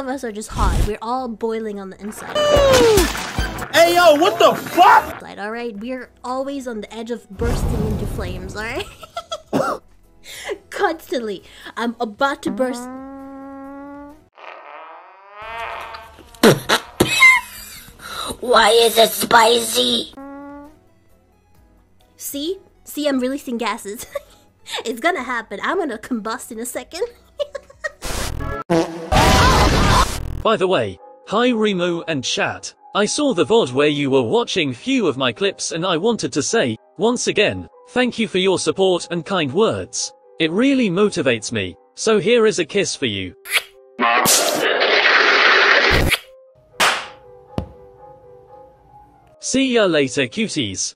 of us are just hot. We're all boiling on the inside. Hey, yo, what the fuck? All right, we're always on the edge of bursting into flames, all right? Constantly. I'm about to burst. Why is it spicy? See? See, I'm releasing gases. It's gonna happen. I'm gonna combust in a second. By the way, hi Remu and chat. I saw the VOD where you were watching few of my clips and I wanted to say, once again, thank you for your support and kind words. It really motivates me. So here is a kiss for you. See ya later, cuties.